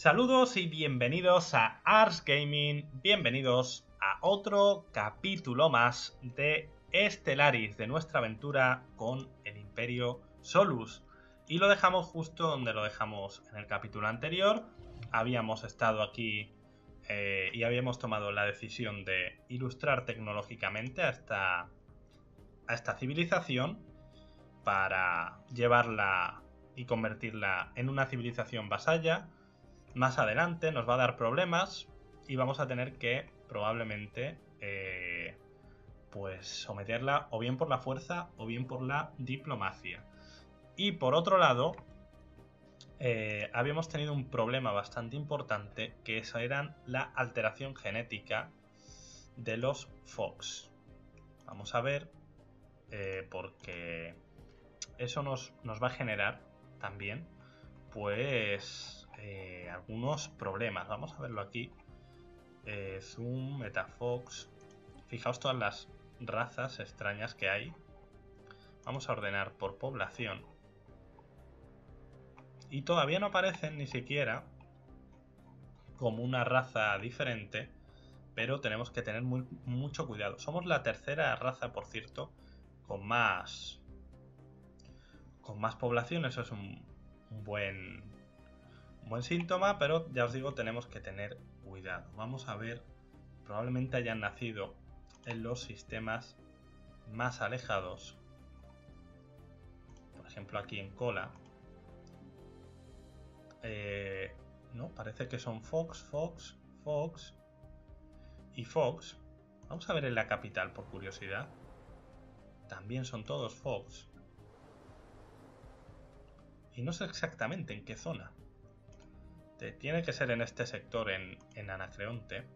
Saludos y bienvenidos a Ars Gaming, bienvenidos a otro capítulo más de Stellaris, de nuestra aventura con el Imperio Solus. Y lo dejamos justo donde lo dejamos en el capítulo anterior. Habíamos estado aquí y habíamos tomado la decisión de ilustrar tecnológicamente a esta civilización para llevarla y convertirla en una civilización vasalla. Más adelante nos va a dar problemas y vamos a tener que probablemente pues someterla o bien por la fuerza o bien por la diplomacia. Y por otro lado, habíamos tenido un problema bastante importante, que esa era la alteración genética de los Fox. Vamos a ver, porque eso nos va a generar también pues algunos problemas. Vamos a verlo aquí. Zoom, Metafox. Fijaos todas las razas extrañas que hay. Vamos a ordenar por población. Y todavía no aparecen ni siquiera como una raza diferente, pero tenemos que tener mucho cuidado. Somos la tercera raza, por cierto, con más población. Eso es un buen síntoma, pero ya os digo, tenemos que tener cuidado. Vamos a ver, probablemente hayan nacido en los sistemas más alejados. Por ejemplo, aquí en Cola. No, parece que son Fox, Fox, Fox y Fox. Vamos a ver en la capital, por curiosidad. También son todos Fox. Y no sé exactamente en qué zona. Tiene que ser en este sector, en Anacreonte,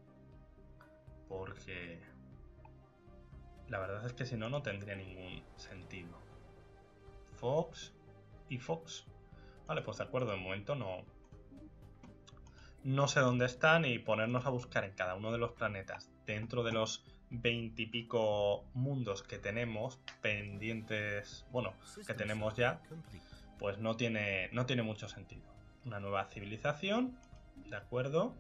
porque la verdad es que si no, no tendría ningún sentido. Fox y Fox. Vale, pues de acuerdo, de momento no sé dónde están, y ponernos a buscar en cada uno de los planetas dentro de los 20 y pico mundos que tenemos pendientes, bueno, que tenemos ya, pues no tiene mucho sentido. Una nueva civilización, de acuerdo.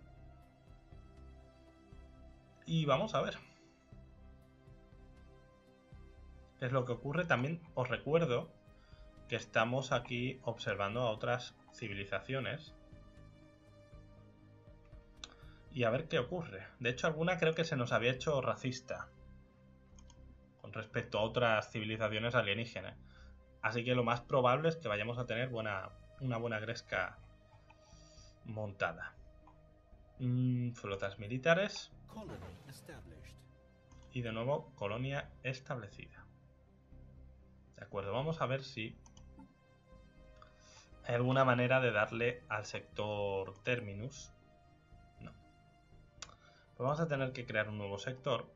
Y vamos a ver qué es lo que ocurre. También os recuerdo que estamos aquí observando a otras civilizaciones y a ver qué ocurre. De hecho, alguna creo que se nos había hecho racista con respecto a otras civilizaciones alienígenas. Así que lo más probable es que vayamos a tener una buena gresca montada. Flotas militares. Y de nuevo, colonia establecida. De acuerdo, vamos a ver si hay alguna manera de darle al sector Terminus. No. Pues vamos a tener que crear un nuevo sector.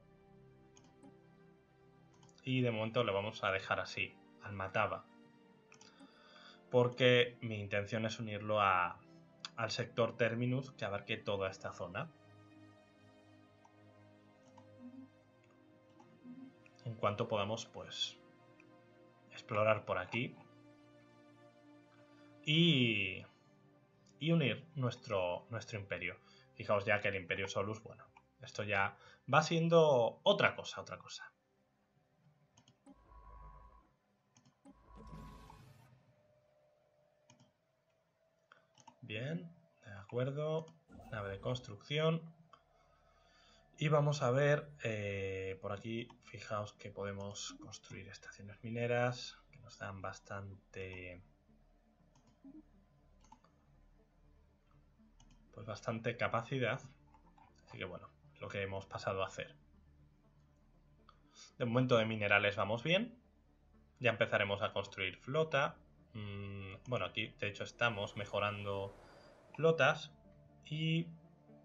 Y de momento lo vamos a dejar así, al Mataba. Porque mi intención es unirlo al sector Terminus, que abarque toda esta zona. En cuanto podamos, pues, explorar por aquí y unir nuestro imperio. Fijaos ya que el Imperio Solus, bueno, esto ya va siendo otra cosa. Bien, de acuerdo, nave de construcción. Y vamos a ver, por aquí, fijaos que podemos construir estaciones mineras, que nos dan bastante, pues bastante capacidad. Así que bueno, lo que hemos pasado a hacer. De momento de minerales vamos bien. Ya empezaremos a construir flota. Bueno, aquí de hecho estamos mejorando flotas y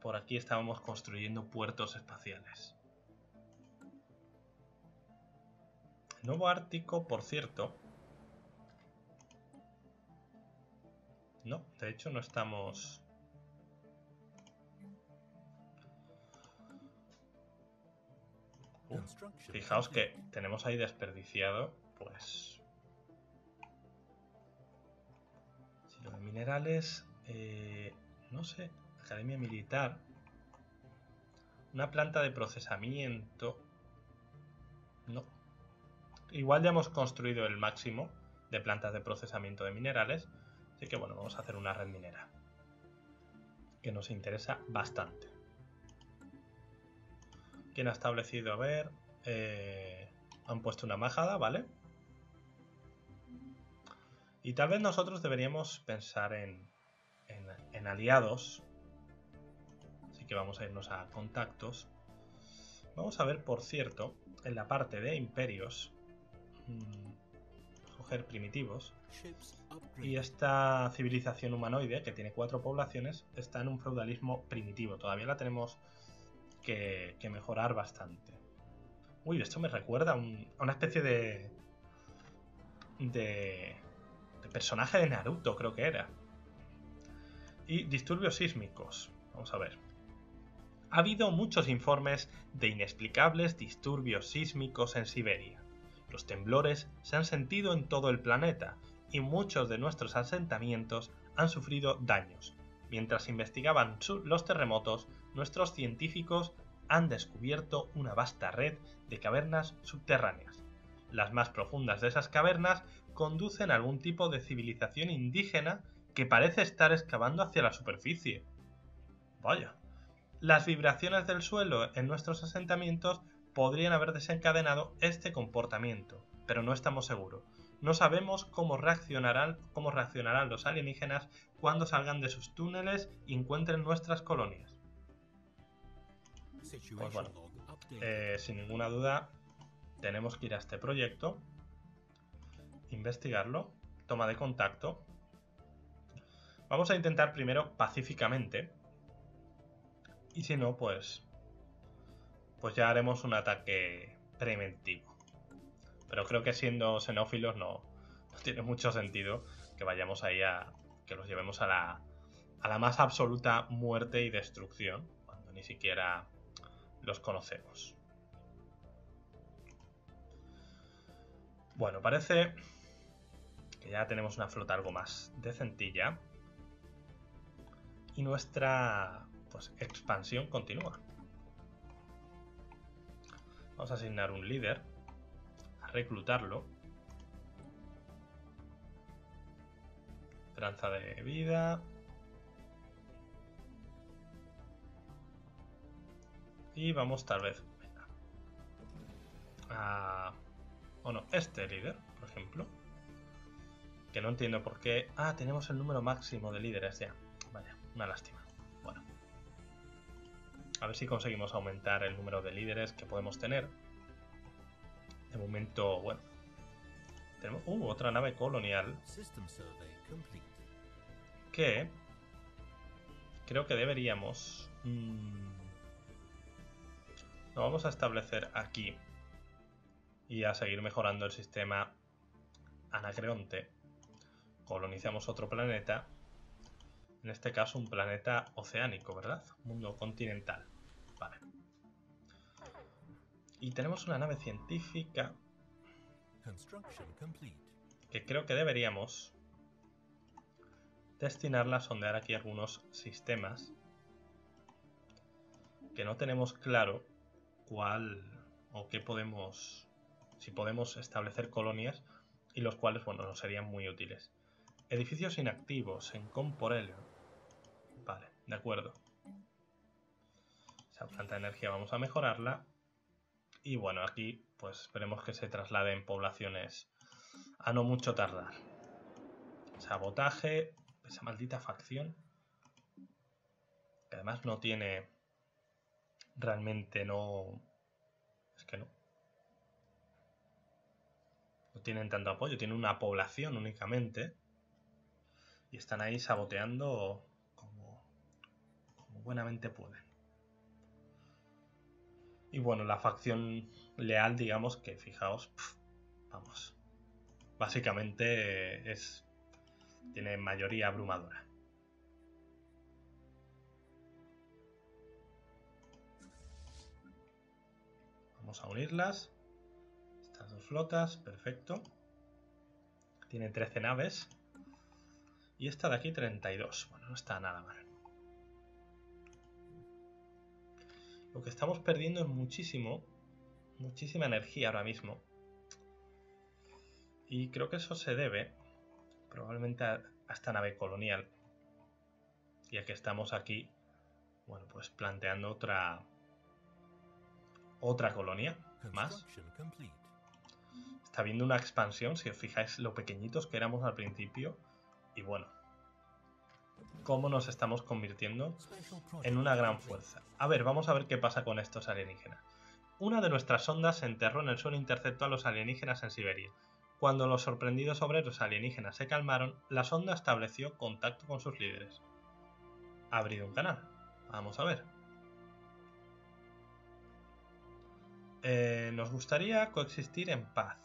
por aquí estábamos construyendo puertos espaciales. El nuevo Ártico, por cierto. No, de hecho no estamos... fijaos que tenemos ahí desperdiciado, pues... minerales, no no sé, academia militar, una planta de procesamiento, no, igual ya hemos construido el máximo de plantas de procesamiento de minerales, así que bueno, vamos a hacer una red minera, que nos interesa bastante. ¿Quién ha establecido? A ver, han puesto una majada, ¿vale? Y tal vez nosotros deberíamos pensar en aliados. Así que vamos a irnos a contactos. Vamos a ver, por cierto, en la parte de imperios, coger primitivos. Y esta civilización humanoide, que tiene 4 poblaciones, está en un feudalismo primitivo. Todavía la tenemos que mejorar bastante. Uy, esto me recuerda a una especie de personaje de Naruto, creo que era. Y disturbios sísmicos. Vamos a ver. Ha habido muchos informes de inexplicables disturbios sísmicos en Siberia. Los temblores se han sentido en todo el planeta y muchos de nuestros asentamientos han sufrido daños. Mientras investigaban los terremotos, nuestros científicos han descubierto una vasta red de cavernas subterráneas. Las más profundas de esas cavernas conducen a algún tipo de civilización indígena que parece estar excavando hacia la superficie. Vaya. Las vibraciones del suelo en nuestros asentamientos podrían haber desencadenado este comportamiento, pero no estamos seguros. No sabemos cómo reaccionarán los alienígenas cuando salgan de sus túneles y encuentren nuestras colonias. Pues bueno, sin ninguna duda tenemos que ir a este proyecto, investigarlo, toma de contacto. Vamos a intentar primero pacíficamente y si no, pues ya haremos un ataque preventivo. Pero creo que siendo xenófilos no tiene mucho sentido que vayamos ahí que los llevemos a la más absoluta muerte y destrucción cuando ni siquiera los conocemos. Bueno, parece que ya tenemos una flota algo más decentilla. Y nuestra expansión continúa. Vamos a asignar un líder, a reclutarlo. Esperanza de vida. Y vamos tal vez a... o no, este líder, por ejemplo. Que no entiendo por qué... Ah, tenemos el número máximo de líderes ya. Vaya, una lástima. Bueno. A ver si conseguimos aumentar el número de líderes que podemos tener. De momento, bueno. Tenemos otra nave colonial. Que... creo que deberíamos... lo vamos a establecer aquí y a seguir mejorando el sistema Anacreonte. Colonizamos otro planeta, en este caso un planeta oceánico, ¿verdad? Mundo continental. Vale. Y tenemos una nave científica que creo que deberíamos destinarla a sondear aquí algunos sistemas que no tenemos claro cuál o qué podemos, si podemos establecer colonias, y los cuales, bueno, nos serían muy útiles. Edificios inactivos en Comporello. Vale, de acuerdo. Esa planta de energía vamos a mejorarla. Y bueno, aquí pues esperemos que se trasladen poblaciones a no mucho tardar. Sabotaje, esa maldita facción, que además no tiene... realmente no... es que no. No tienen tanto apoyo. Tienen una población únicamente. Y están ahí saboteando como buenamente pueden. Y bueno, la facción leal, digamos que, fijaos, vamos. Básicamente tiene mayoría abrumadora. Vamos a unirlas, estas dos flotas, perfecto. Tiene 13 naves y esta de aquí 32, bueno, no está nada mal. lo que estamos perdiendo es muchísima energía ahora mismo. Y creo que eso se debe probablemente a esta nave colonial, ya que estamos aquí, bueno, pues planteando otra colonia más. Está habiendo una expansión, si os fijáis lo pequeñitos que éramos al principio. Y bueno, cómo nos estamos convirtiendo en una gran fuerza. A ver, vamos a ver qué pasa con estos alienígenas. Una de nuestras ondas se enterró en el suelo e interceptó a los alienígenas en Siberia. Cuando los sorprendidos obreros alienígenas se calmaron, la sonda estableció contacto con sus líderes. Ha abrido un canal. Vamos a ver. Nos gustaría coexistir en paz.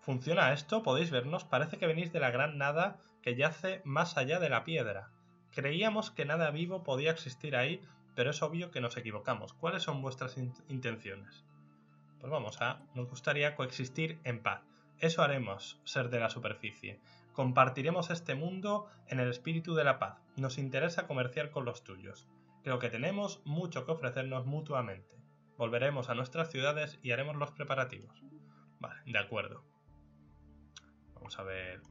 ¿Funciona esto? ¿Podéis vernos? Parece que venís de la gran nada que yace más allá de la piedra. Creíamos que nada vivo podía existir ahí, pero es obvio que nos equivocamos. ¿Cuáles son vuestras intenciones? Pues vamos a... Nos gustaría coexistir en paz. Eso haremos, ser de la superficie. Compartiremos este mundo en el espíritu de la paz. Nos interesa comerciar con los tuyos. Creo que tenemos mucho que ofrecernos mutuamente. Volveremos a nuestras ciudades y haremos los preparativos. Vale, de acuerdo. Vamos a ver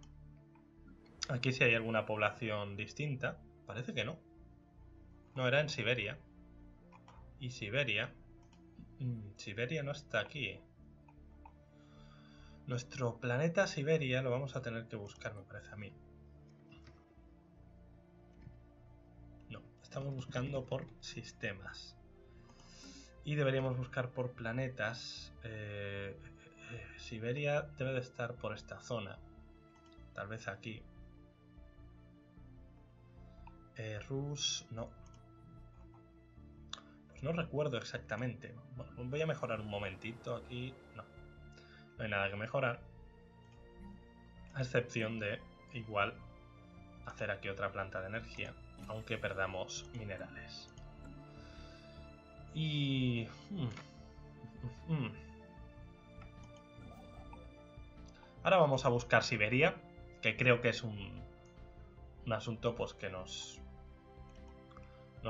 aquí si hay alguna población distinta. Parece que no. No, era en Siberia. Y Siberia... Siberia no está aquí. Nuestro planeta Siberia lo vamos a tener que buscar, me parece a mí. No, estamos buscando por sistemas. Y deberíamos buscar por planetas... Siberia debe de estar por esta zona. Tal vez aquí. Rus... no. Pues no recuerdo exactamente. Bueno, voy a mejorar un momentito aquí. No. No hay nada que mejorar. A excepción de, igual, hacer aquí otra planta de energía. Aunque perdamos minerales. Y... Ahora vamos a buscar Siberia, que creo que es un asunto pues que nos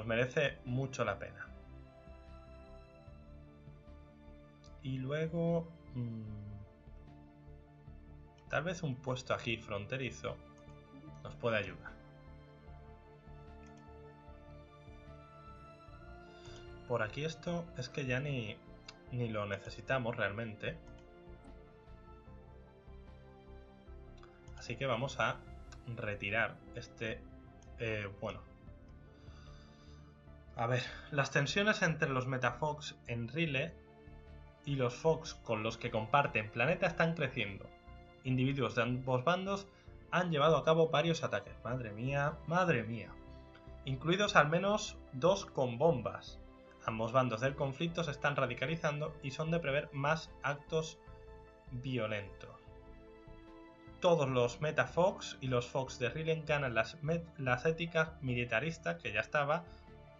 merece mucho la pena. Y luego... tal vez un puesto aquí fronterizo nos puede ayudar. Por aquí esto es que ya ni lo necesitamos realmente. Así que vamos a retirar este... bueno. A ver. Las tensiones entre los Metafox en Rille y los Fox con los que comparten planeta están creciendo. Individuos de ambos bandos han llevado a cabo varios ataques. Madre mía, madre mía. Incluidos al menos 2 con bombas. Ambos bandos del conflicto se están radicalizando y son de prever más actos violentos. Todos los Metafox y los Fox de Rille ganan las éticas militaristas, que ya estaba,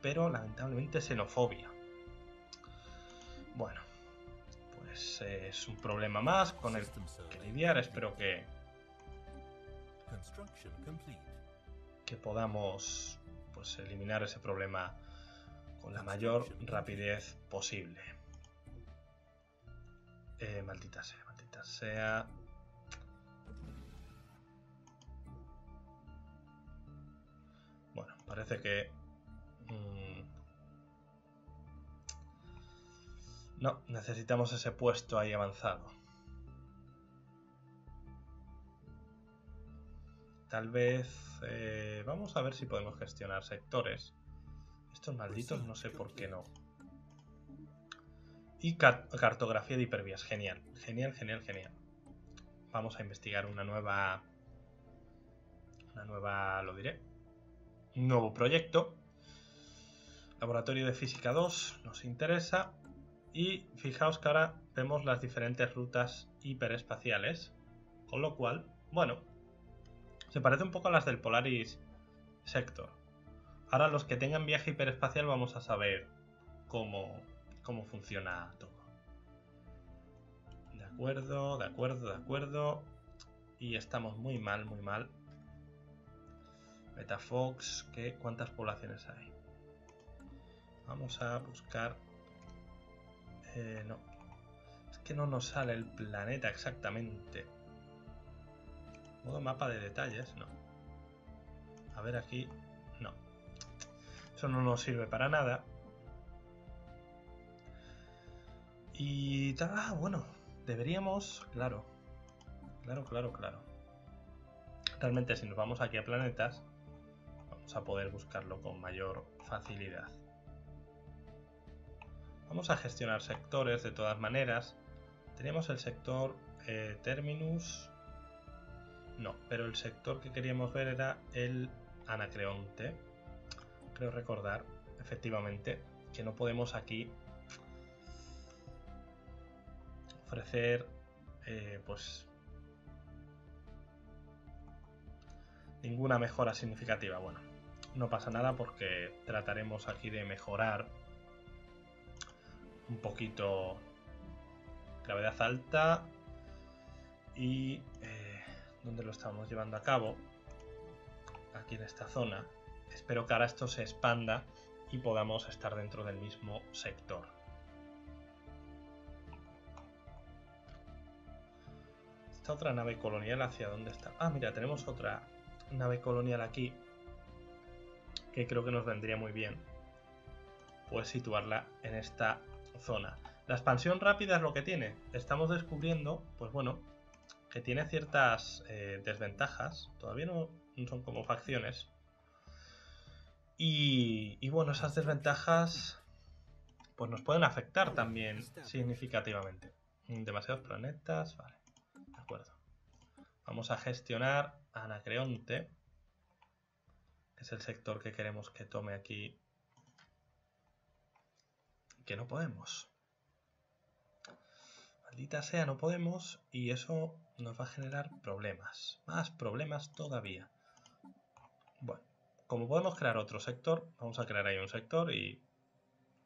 pero lamentablemente xenofobia. Bueno, pues es un problema más con el que lidiar. Espero que podamos pues, eliminar ese problema con la mayor rapidez posible. Maldita sea, maldita sea... Bueno, parece que... No, necesitamos ese puesto ahí avanzado. Tal vez... vamos a ver si podemos gestionar sectores. Estos malditos no sé por qué no. Y cartografía de hipervías. Genial, genial, genial, genial. Vamos a investigar una nueva... lo diré. Nuevo proyecto. Laboratorio de Física 2 nos interesa. Y fijaos que ahora vemos las diferentes rutas hiperespaciales. Con lo cual, bueno, se parece un poco a las del Polaris Sector. Ahora los que tengan viaje hiperespacial vamos a saber cómo funciona todo. De acuerdo, de acuerdo, de acuerdo. Y estamos muy mal, muy mal. Metafox, que cuántas poblaciones hay. Vamos a buscar... no. Es que no nos sale el planeta exactamente. Modo mapa de detalles, no. A ver aquí... no. Eso no nos sirve para nada. Y... ah, bueno. Deberíamos... claro. Claro, claro, claro. Realmente si nos vamos aquí a planetas, vamos a poder buscarlo con mayor facilidad. Vamos a gestionar sectores de todas maneras. Teníamos el sector Terminus. No, pero el sector que queríamos ver era el Anacreonte. Creo recordar, efectivamente, que no podemos aquí ofrecer, pues, ninguna mejora significativa. Bueno, no pasa nada porque trataremos aquí de mejorar un poquito gravedad alta y... ¿dónde lo estamos llevando a cabo? Aquí en esta zona. Espero que ahora esto se expanda y podamos estar dentro del mismo sector. Esta otra nave colonial, ¿hacia dónde está? Ah, mira, tenemos otra nave colonial aquí, que creo que nos vendría muy bien, pues situarla en esta zona. La expansión rápida es lo que tiene. Estamos descubriendo, pues bueno, que tiene ciertas desventajas. Todavía no son como facciones. Y bueno, esas desventajas pues nos pueden afectar también significativamente. Demasiados planetas, vale. De acuerdo. Vamos a gestionar Anacreonte, que es el sector que queremos que tome aquí. Que no podemos. Maldita sea, no podemos, y eso nos va a generar problemas. Más problemas todavía. Bueno, como podemos crear otro sector, vamos a crear ahí un sector y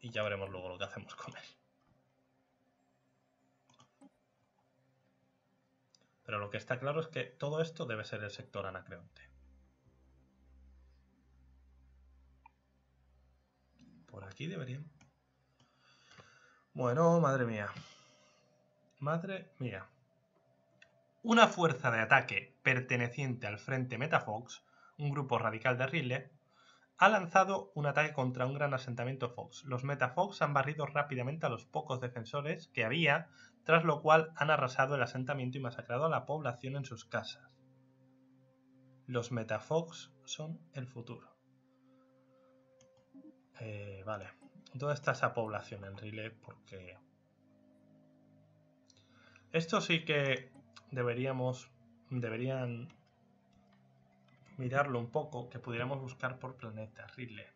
ya veremos luego lo que hacemos con él. Pero lo que está claro es que todo esto debe ser el sector Anacreonte. Por aquí deberían... bueno, madre mía. Madre mía. Una fuerza de ataque perteneciente al Frente Metafox, un grupo radical de Rille, ha lanzado un ataque contra un gran asentamiento Fox. Los Metafox han barrido rápidamente a los pocos defensores que había, tras lo cual han arrasado el asentamiento y masacrado a la población en sus casas. Los Metafox son el futuro. Vale. ¿Dónde está esa población en Rille? Porque... esto sí que deberían mirarlo un poco, que pudiéramos buscar por planeta, Rille.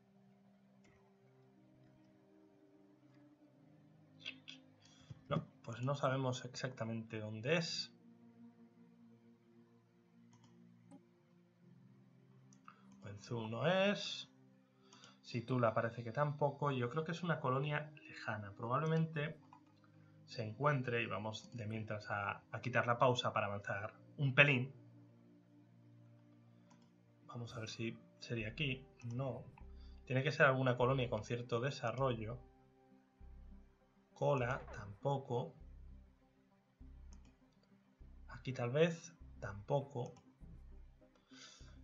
No, pues no sabemos exactamente dónde es. Wenzhou no es. Situla parece que tampoco. Yo creo que es una colonia lejana. Probablemente... se encuentre, y vamos de mientras a quitar la pausa para avanzar un pelín. Vamos a ver si sería aquí. No. Tiene que ser alguna colonia con cierto desarrollo. Cola, tampoco. Aquí tal vez, tampoco.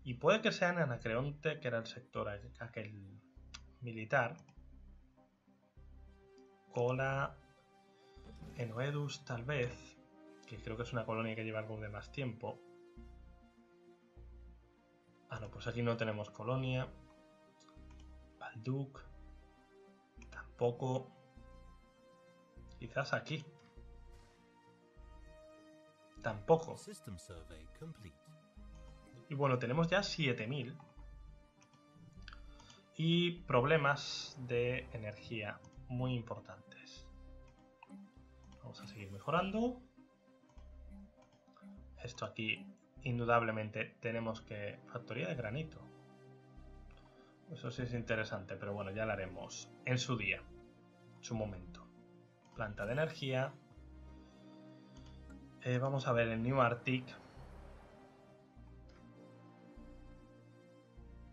Y puede que sea en Anacreonte, que era el sector aquel militar. Cola... en Oedus, tal vez, que creo que es una colonia que lleva algo de más tiempo. Ah, no, pues aquí no tenemos colonia. Balduc, tampoco. Quizás aquí. Tampoco. Y bueno, tenemos ya 7000. Y problemas de energía muy importantes. Vamos a seguir mejorando. Esto aquí, indudablemente, tenemos que... factoría de granito. Eso sí es interesante, pero bueno, ya lo haremos en su día, en su momento. Planta de energía. Vamos a ver el New Arctic.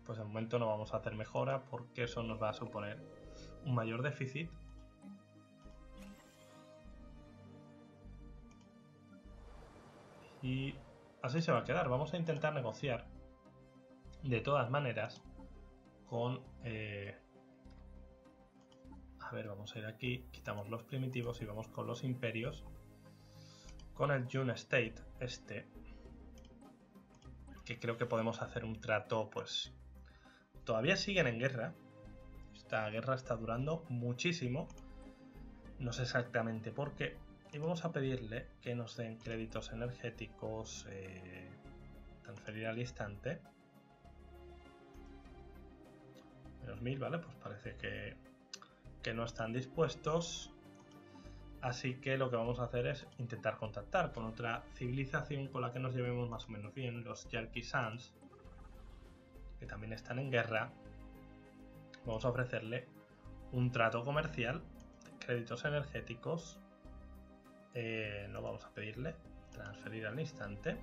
pues de momento no vamos a hacer mejora porque eso nos va a suponer un mayor déficit. Y así se va a quedar. Vamos a intentar negociar de todas maneras con... A ver, vamos a ir aquí, quitamos los primitivos y vamos con los imperios. Con el June State este, que creo que podemos hacer un trato, pues... Todavía siguen en guerra. Esta guerra está durando muchísimo. No sé exactamente por qué. Y vamos a pedirle que nos den créditos energéticos, transferir al instante. Menos 1000, ¿vale? Pues parece que no están dispuestos. Así que lo que vamos a hacer es intentar contactar con otra civilización con la que nos llevemos más o menos bien, los Yarkisans, que también están en guerra. Vamos a ofrecerle un trato comercial, créditos energéticos. No vamos a pedirle transferir al instante.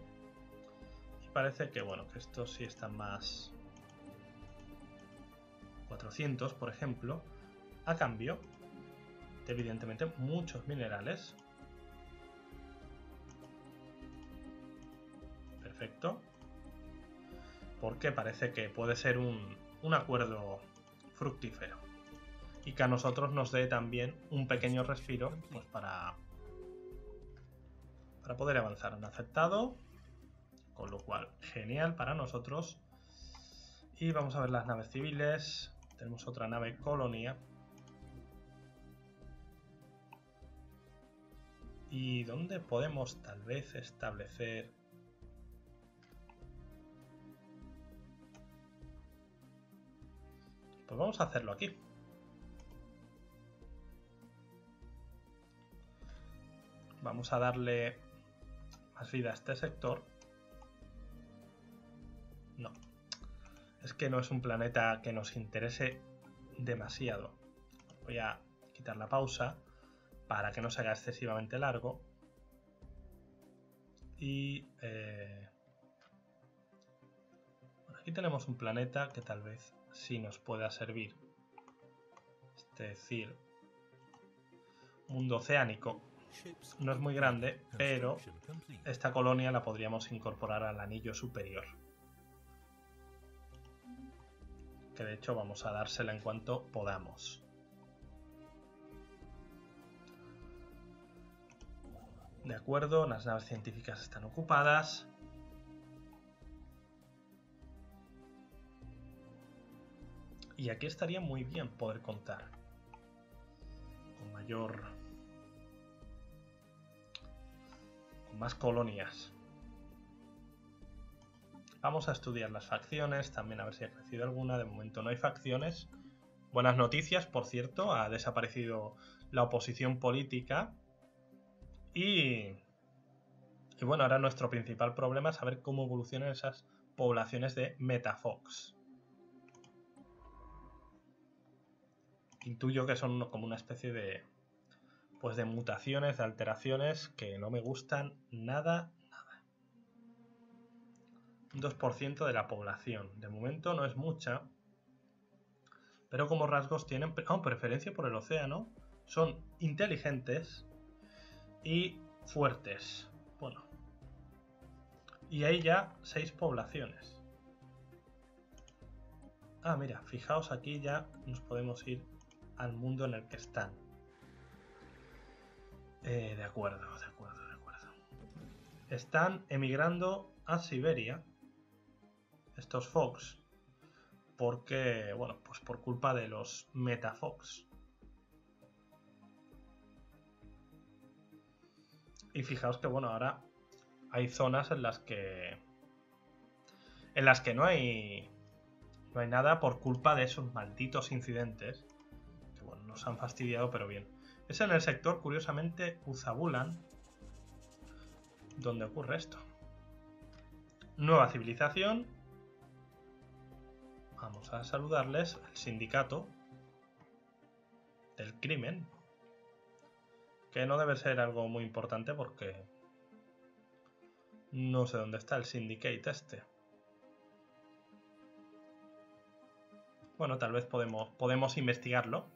Y parece que bueno, que estos sí están más 400, por ejemplo, a cambio de evidentemente muchos minerales. Perfecto, porque parece que puede ser un acuerdo fructífero y que a nosotros nos dé también un pequeño respiro, pues para poder avanzar. Han aceptado, con lo cual genial para nosotros. Y vamos a ver las naves civiles. Tenemos otra nave colonia. ¿Y dónde podemos tal vez establecer? Pues vamos a hacerlo aquí. Vamos a darle más vida a este sector. No. Es que no es un planeta que nos interese demasiado. Voy a quitar la pausa para que no se haga excesivamente largo. Y... Bueno, aquí tenemos un planeta que tal vez sí nos pueda servir. Es decir, mundo oceánico. No es muy grande, pero esta colonia la podríamos incorporar al anillo superior. Que de hecho vamos a dársela en cuanto podamos. De acuerdo, las naves científicas están ocupadas. Y aquí estaría muy bien poder contar con mayor... más colonias. Vamos a estudiar las facciones también, a ver si ha crecido alguna. De momento no hay facciones. Buenas noticias, por cierto, ha desaparecido la oposición política. Y bueno, ahora nuestro principal problema es saber cómo evolucionan esas poblaciones de Metafox. Intuyo que son como una especie de... pues de mutaciones, de alteraciones que no me gustan nada, nada. Un 2% de la población. De momento no es mucha. Pero como rasgos tienen preferencia por el océano. Son inteligentes y fuertes. Bueno. Y hay ya 6 poblaciones. Ah, mira, fijaos, aquí ya nos podemos ir al mundo en el que están. De acuerdo, de acuerdo, de acuerdo. Están emigrando a Siberia, estos Fox, porque, bueno, pues por culpa de los Metafox. Y fijaos que, bueno, ahora hay zonas en las que... no hay nada por culpa de esos malditos incidentes. Que, bueno, nos han fastidiado, pero bien. Es en el sector, curiosamente, Uzabulan, donde ocurre esto. Nueva civilización. Vamos a saludarles. El sindicato del crimen. Que no debe ser algo muy importante porque... no sé dónde está el Syndicate este. Bueno, tal vez podemos investigarlo.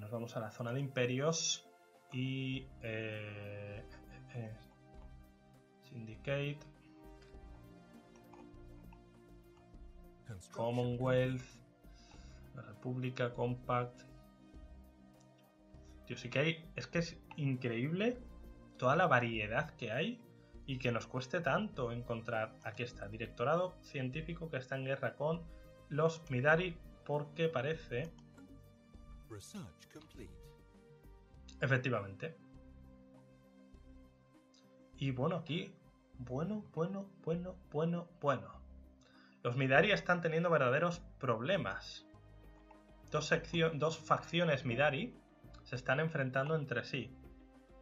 Nos vamos a la zona de imperios y Syndicate Commonwealth, la República, Compact. Tío, sí que hay... Es que es increíble toda la variedad que hay y que nos cueste tanto encontrar. Aquí está, Directorado Científico, que está en guerra con los Midari, porque parece... Efectivamente. Y bueno, aquí... Bueno. Los Midari están teniendo verdaderos problemas. Dos facciones Midari se están enfrentando entre sí.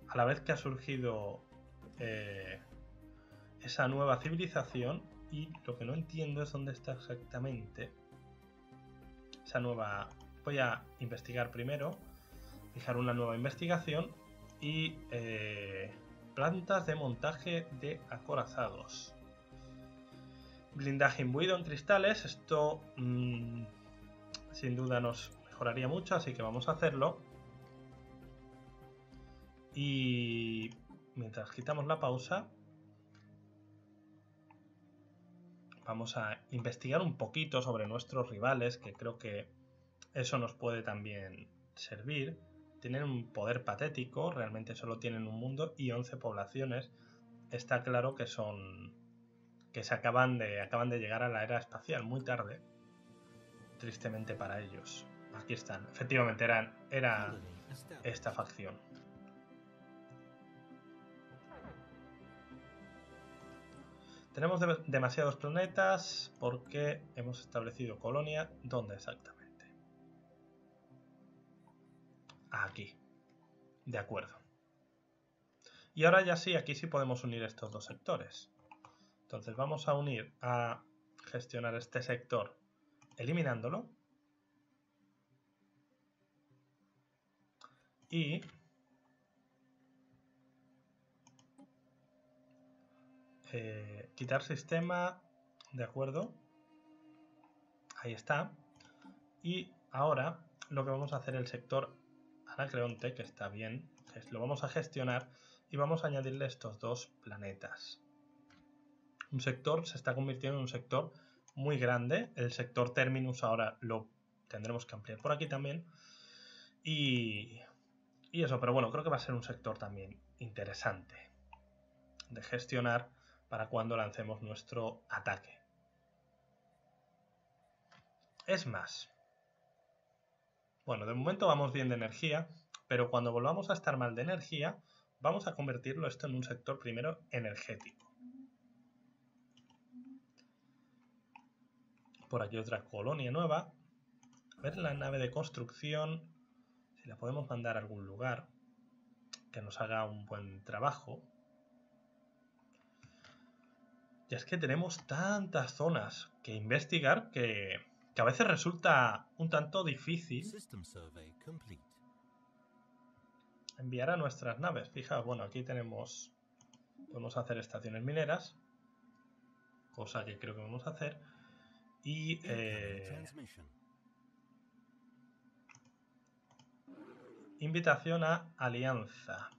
A la vez que ha surgido esa nueva civilización, y lo que no entiendo es dónde está exactamente esa nueva... Voy a investigar primero, fijar una nueva investigación y plantas de montaje de acorazados. Blindaje imbuido en cristales, esto sin duda nos mejoraría mucho, así que vamos a hacerlo. Y mientras quitamos la pausa, vamos a investigar un poquito sobre nuestros rivales, que creo que eso nos puede también servir. Tienen un poder patético, realmente solo tienen un mundo y 11 poblaciones. Está claro que acaban de llegar a la era espacial muy tarde, tristemente para ellos. Aquí están, efectivamente era esta facción. Tenemos demasiados planetas porque hemos establecido colonia. ¿Dónde exactamente? Aquí. De acuerdo. Y ahora ya sí, aquí sí podemos unir estos dos sectores. Entonces vamos a unir, a gestionar este sector eliminándolo. Y quitar sistema, de acuerdo. Ahí está. Y ahora lo que vamos a hacer, el sector Anacreonte, que está bien, lo vamos a gestionar y vamos a añadirle estos dos planetas. Un sector se está convirtiendo en un sector muy grande. El sector Terminus ahora lo tendremos que ampliar por aquí también. Y eso, pero bueno, creo que va a ser un sector también interesante de gestionar para cuando lancemos nuestro ataque. Es más, bueno, de momento vamos bien de energía, pero cuando volvamos a estar mal de energía, vamos a convertirlo esto en un sector primero energético. Por aquí otra colonia nueva. A ver la nave de construcción, si la podemos mandar a algún lugar que nos haga un buen trabajo. Y es que tenemos tantas zonas que investigar que a veces resulta un tanto difícil enviar a nuestras naves. Fijaos, bueno, aquí tenemos... Podemos hacer estaciones mineras, cosa que creo que vamos a hacer. Y invitación a alianza.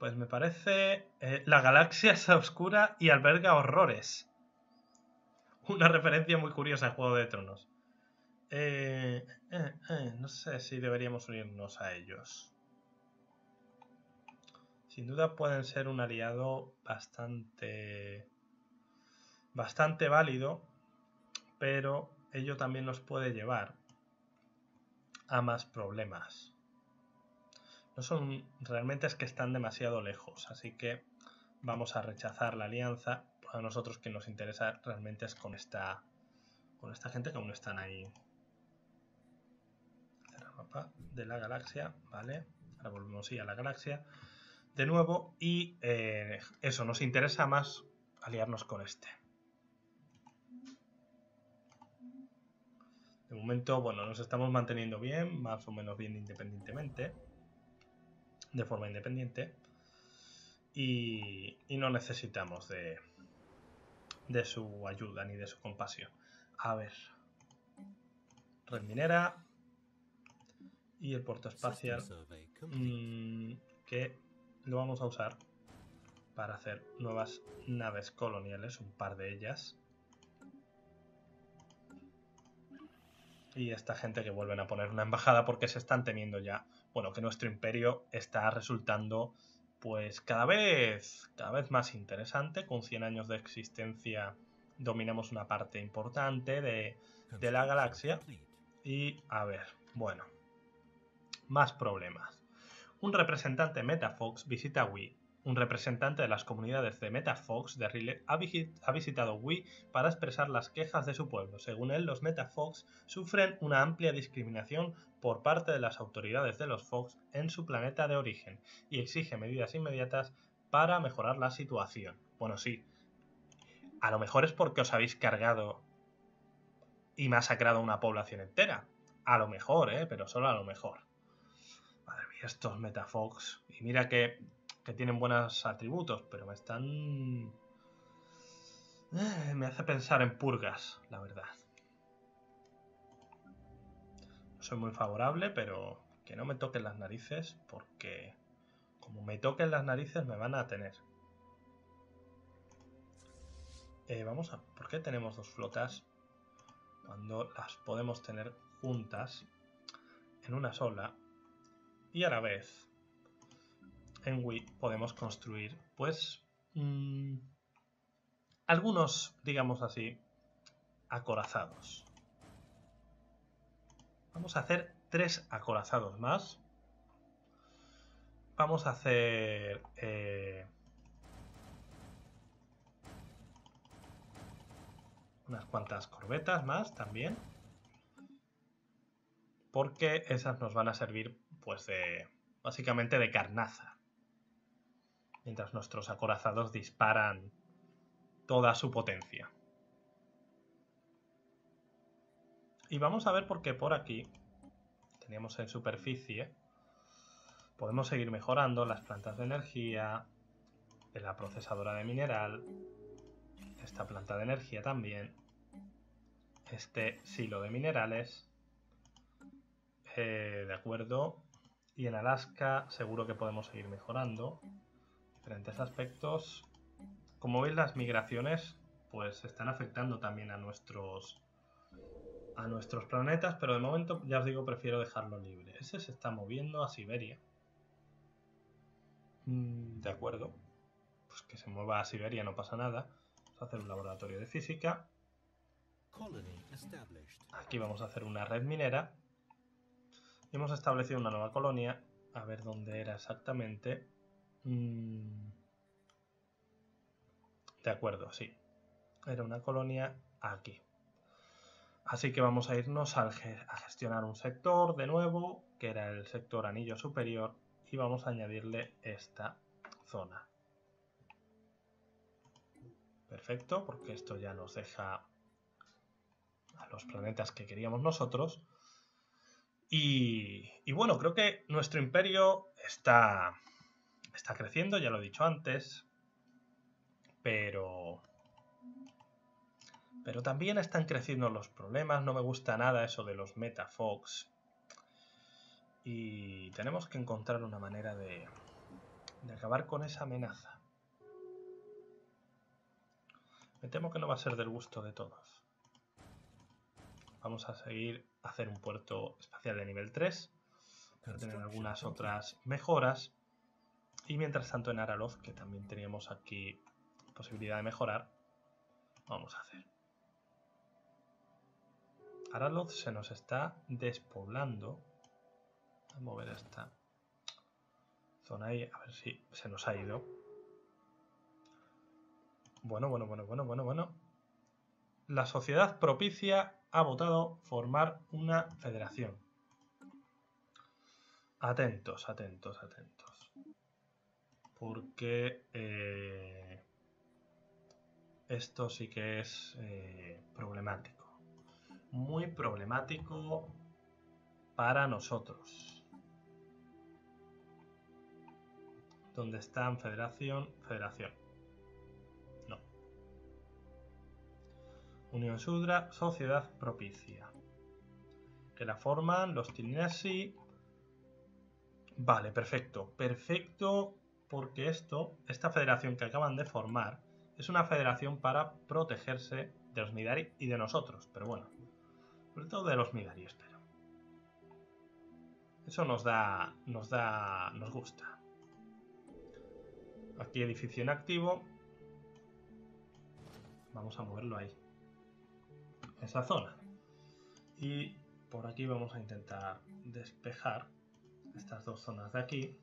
Pues me parece... la galaxia es oscura y alberga horrores. Una referencia muy curiosa al Juego de Tronos. No sé si deberíamos unirnos a ellos. Sin duda pueden ser un aliado bastante válido, pero ello también nos puede llevar a más problemas. No son, realmente es que están demasiado lejos, así que vamos a rechazar la alianza. A nosotros que nos interesa realmente es con esta gente que aún están ahí. Cerrar mapa de la galaxia, vale. Ahora volvemos a la galaxia de nuevo y eso, nos interesa más aliarnos con este. De momento, bueno, nos estamos manteniendo bien, más o menos bien independientemente. De forma independiente. Y no necesitamos de su ayuda ni de su compasión. A ver. Red minera. Y el puerto espacial. Que lo vamos a usar para hacer nuevas naves coloniales. Un par de ellas. Y esta gente que vuelven a poner una embajada porque se están temiendo ya. Bueno, que nuestro imperio está resultando pues cada vez más interesante. Con 100 años de existencia dominamos una parte importante de la galaxia. Y a ver, bueno, más problemas. Un representante de Metafox visita Wii. Un representante de las comunidades de Metafox de Rille ha visitado Wii para expresar las quejas de su pueblo. Según él, los Metafox sufren una amplia discriminación por parte de las autoridades de los Fox en su planeta de origen y exige medidas inmediatas para mejorar la situación. Bueno, sí, a lo mejor es porque os habéis cargado y masacrado a una población entera. A lo mejor, pero solo a lo mejor. Madre mía, estos Metafox. Y mira que tienen buenos atributos, pero me están... me hace pensar en purgas, la verdad. No soy muy favorable, pero que no me toquen las narices, porque como me toquen las narices me van a tener. Vamos a... ¿Por qué tenemos dos flotas cuando las podemos tener juntas en una sola y a la vez? En Wii podemos construir, pues, algunos, digamos así, acorazados. Vamos a hacer 3 acorazados más. Vamos a hacer unas cuantas corbetas más también. Porque esas nos van a servir, pues, de básicamente de carnaza. Mientras nuestros acorazados disparan toda su potencia. Y vamos a ver por qué por aquí tenemos en superficie. Podemos seguir mejorando las plantas de energía. La procesadora de mineral. Esta planta de energía también. Este silo de minerales. De acuerdo. Y en Alaska seguro que podemos seguir mejorando diferentes aspectos. Como veis, las migraciones pues están afectando también a nuestros planetas, pero de momento, ya os digo, prefiero dejarlo libre. Ese se está moviendo a Siberia. De acuerdo, pues que se mueva a Siberia, no pasa nada. Vamos a hacer un laboratorio de física. Aquí vamos a hacer una red minera y hemos establecido una nueva colonia. A ver dónde era exactamente. De acuerdo, sí. Era una colonia aquí. Así que vamos a irnos a gestionar un sector de nuevo, que era el sector anillo superior, y vamos a añadirle esta zona. Perfecto, porque esto ya nos deja a los planetas que queríamos nosotros. Y bueno, creo que nuestro imperio está creciendo, ya lo he dicho antes, pero también están creciendo los problemas. No me gusta nada eso de los Metafox y tenemos que encontrar una manera de acabar con esa amenaza. Me temo que no va a ser del gusto de todos. Vamos a seguir a hacer un puerto espacial de nivel 3 para tener algunas otras mejoras. Y mientras tanto en Araloz, que también teníamos aquí posibilidad de mejorar, vamos a hacer. Araloz se nos está despoblando. Vamos a mover esta zona ahí, a ver si se nos ha ido. Bueno. La Sociedad Propicia ha votado formar una federación. Atentos. Porque esto sí que es problemático. Muy problemático para nosotros. ¿Dónde están? Federación. No. Unión Sudra, Sociedad Propicia, que la forman los Tilinesi. Vale, perfecto, perfecto, porque esta federación que acaban de formar es una federación para protegerse de los Midari y de nosotros, pero bueno, sobre todo de los Midari, espero. Eso nos gusta. Aquí edificio inactivo. Vamos a moverlo ahí, en esa zona. Y por aquí vamos a intentar despejar estas dos zonas de aquí.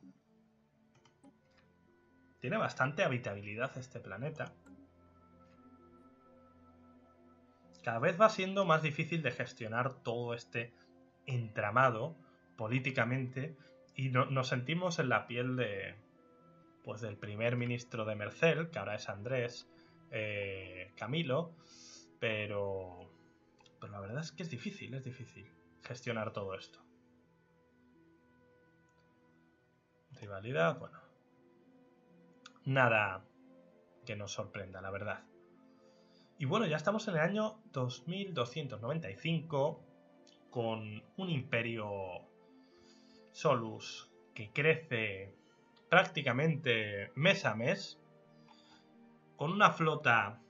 Tiene bastante habitabilidad este planeta. Cada vez va siendo más difícil de gestionar todo este entramado políticamente. Y nos sentimos en la piel de, pues, del primer ministro de Mercel, que ahora es Andrés Camilo. Pero la verdad es que es difícil gestionar todo esto. Rivalidad, bueno. Nada que nos sorprenda, la verdad. Y bueno, ya estamos en el año 2295 con un Imperio Solus que crece prácticamente mes a mes, con una flota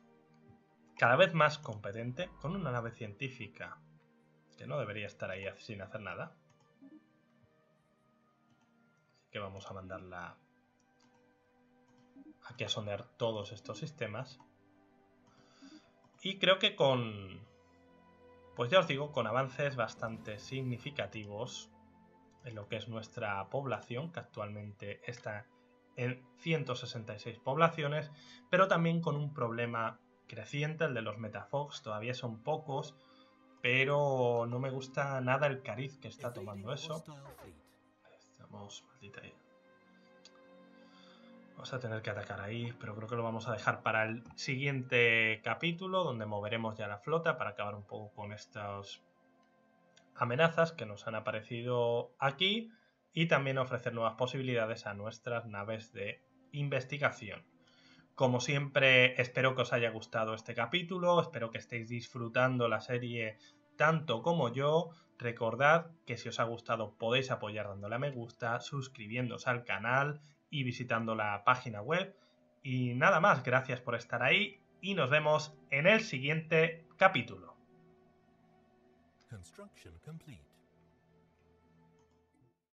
cada vez más competente, con una nave científica que no debería estar ahí sin hacer nada. Así que vamos a mandarla aquí a sondear todos estos sistemas. Y creo que con, pues ya os digo, con avances bastante significativos en lo que es nuestra población, que actualmente está en 166 poblaciones, pero también con un problema creciente, el de los Metafox. Todavía son pocos, pero no me gusta nada el cariz que está tomando eso. Estamos, maldita ahí. Vamos a tener que atacar ahí, pero creo que lo vamos a dejar para el siguiente capítulo, donde moveremos ya la flota para acabar un poco con estas amenazas que nos han aparecido aquí y también ofrecer nuevas posibilidades a nuestras naves de investigación. Como siempre, espero que os haya gustado este capítulo, espero que estéis disfrutando la serie tanto como yo. Recordad que si os ha gustado podéis apoyar dándole a me gusta, suscribiéndoos al canal y visitando la página web. Y nada más, gracias por estar ahí y nos vemos en el siguiente capítulo.